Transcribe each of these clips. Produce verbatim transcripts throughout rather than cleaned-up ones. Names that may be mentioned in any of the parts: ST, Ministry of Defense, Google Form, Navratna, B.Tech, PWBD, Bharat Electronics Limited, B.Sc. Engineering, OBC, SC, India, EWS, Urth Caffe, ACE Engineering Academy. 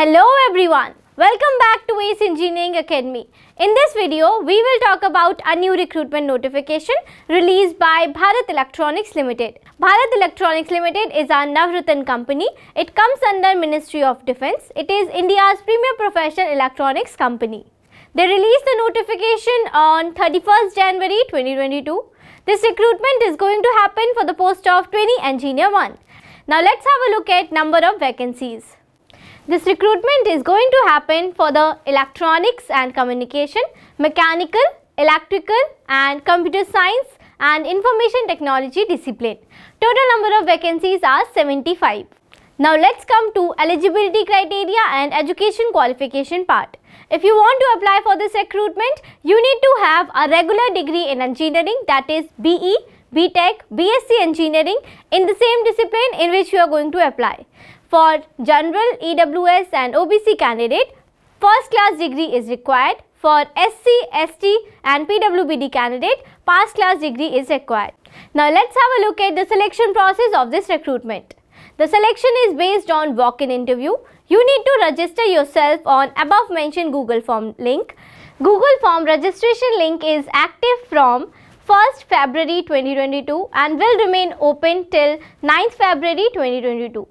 Hello everyone, welcome back to A C E Engineering Academy. In this video, we will talk about a new recruitment notification released by Bharat Electronics Limited. Bharat Electronics Limited is a Navratna company. It comes under Ministry of Defense. It is India's premier professional electronics company. They released the notification on thirty-first January twenty twenty-two. This recruitment is going to happen for the post of Trainee Engineer one. Now let's have a look at number of vacancies. This recruitment is going to happen for the electronics and communication, mechanical, electrical and computer science and information technology discipline. Total number of vacancies are seventy-five. Now let's come to eligibility criteria and education qualification part. If you want to apply for this recruitment, you need to have a regular degree in engineering, that is B E, B.Tech, B.Sc. Engineering in the same discipline in which you are going to apply. For general, E W S and O B C candidate, first class degree is required. For S C, S T and P W B D candidate, past class degree is required. Now let's have a look at the selection process of this recruitment. The selection is based on walk-in interview. You need to register yourself on above mentioned Google Form link. Google Form registration link is active from first February twenty twenty-two and will remain open till ninth February twenty twenty-two.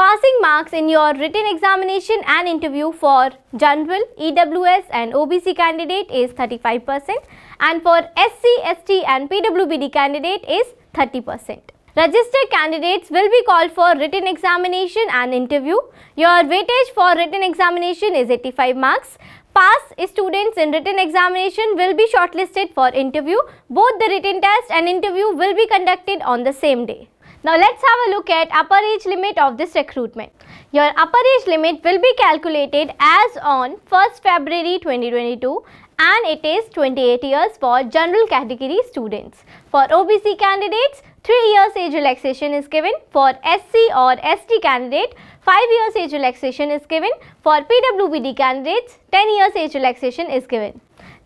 Passing marks in your written examination and interview for general, E W S and O B C candidate is thirty-five percent and for S C, S T and P W B D candidate is thirty percent. Registered candidates will be called for written examination and interview. Your weightage for written examination is eighty-five marks. Pass students in written examination will be shortlisted for interview. Both the written test and interview will be conducted on the same day. Now let's have a look at upper age limit of this recruitment. Your upper age limit will be calculated as on first February twenty twenty-two and it is twenty-eight years for general category students. For O B C candidates, three years age relaxation is given. For S C or S T candidate, five years age relaxation is given. For P W B D candidates, ten years age relaxation is given.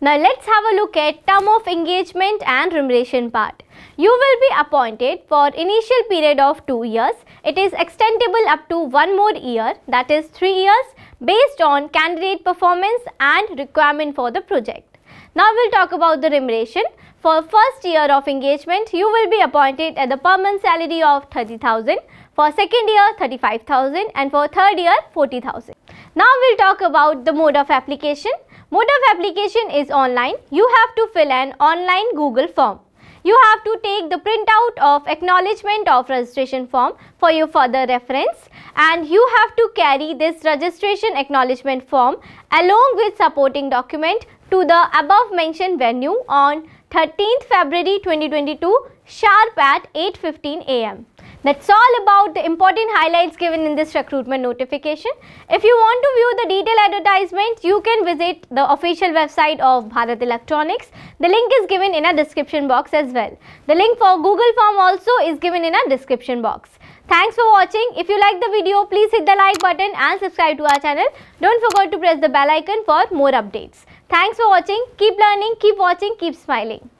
Now let's have a look at term of engagement and remuneration part. You will be appointed for initial period of two years. It is extendable up to one more year, that is three years, based on candidate performance and requirement for the project. Now we'll talk about the remuneration. For first year of engagement, you will be appointed at the per month salary of thirty thousand, for second year thirty-five thousand and for third year forty thousand. Now we'll talk about the mode of application. Mode of application is online. You have to fill an online Google form. You have to take the printout of acknowledgement of registration form for your further reference and you have to carry this registration acknowledgement form along with supporting document to the above mentioned venue on thirteenth February twenty twenty-two sharp at eight fifteen A M That's all about the important highlights given in this recruitment notification. If you want to view the detailed advertisement, you can visit the official website of Bharat Electronics. The link is given in a description box as well. The link for Google Form also is given in a description box. Thanks for watching. If you like the video, please hit the like button and subscribe to our channel. Don't forget to press the bell icon for more updates. Thanks for watching. Keep learning, keep watching, keep smiling.